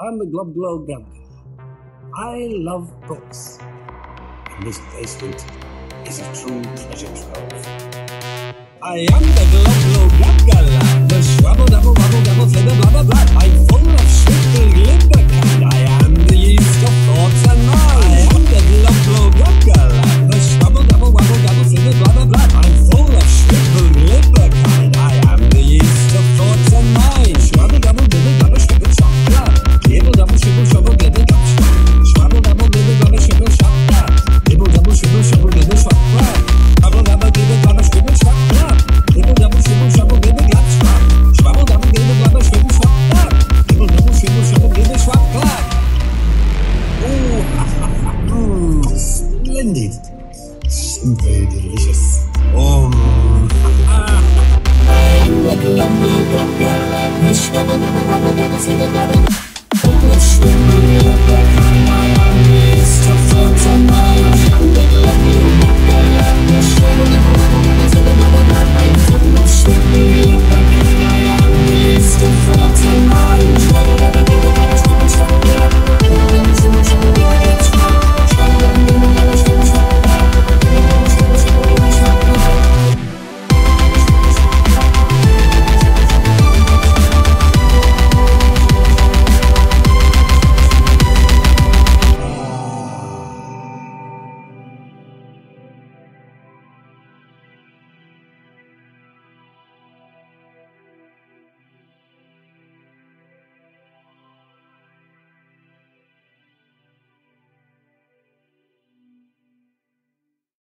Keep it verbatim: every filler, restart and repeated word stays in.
I'm the Globglogabgalab. I love books. And this basement is a true treasure trove. I am the Globglogabgalab, the shrubble double rubble double flibber blubber blab. I'm full of shit.